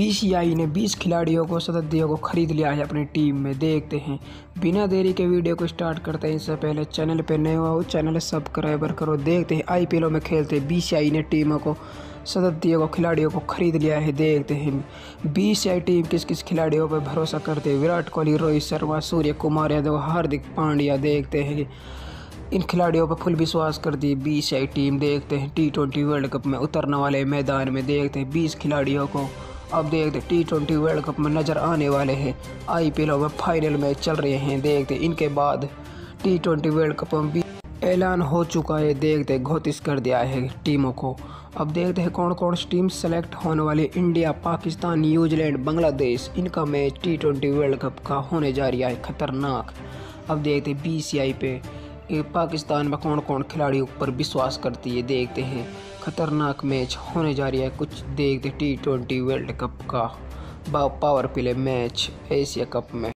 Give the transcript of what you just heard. BCCI ने 20 खिलाड़ियों को सदस्यों को खरीद लिया है अपनी टीम में। देखते हैं बिना देरी के वीडियो को स्टार्ट करते हैं। इससे पहले चैनल पर नए हो चैनल सब्सक्राइबर करो। देखते हैं आईपीएल में खेलते बीसीसीआई ने टीमों को सदस्यों को खिलाड़ियों को खरीद लिया है। देखते हैं बीसीसीआई टीम किस किस खिलाड़ियों पर भरोसा करते हैं। विराट कोहली, रोहित शर्मा, सूर्य कुमार यादव, हार्दिक पांड्या। देखते हैं इन खिलाड़ियों पर फुल विश्वास करती है बीसीसीआई टीम। देखते हैं टी20 वर्ल्ड कप में उतरने वाले मैदान में। देखते हैं 20 खिलाड़ियों को अब देखते हैं टी20 वर्ल्ड कप में नज़र आने वाले हैं। आईपीएल में फाइनल मैच चल रहे हैं। देखते हैं इनके बाद टी20 वर्ल्ड कप में भी ऐलान हो चुका है। देखते हैं घोषित कर दिया है टीमों को। अब देखते हैं कौन कौन सी टीम सेलेक्ट होने वाली। इंडिया, पाकिस्तान, न्यूजीलैंड, बांग्लादेश, इनका मैच टी20 वर्ल्ड कप का होने जा रहा है खतरनाक। अब देखते हैं बीसीसीआई पे पाकिस्तान में कौन कौन खिलाड़ियों पर विश्वास करती है। देखते हैं खतरनाक मैच होने जा रहा है कुछ। देखते टी20 वर्ल्ड कप का power play match Asia cup में।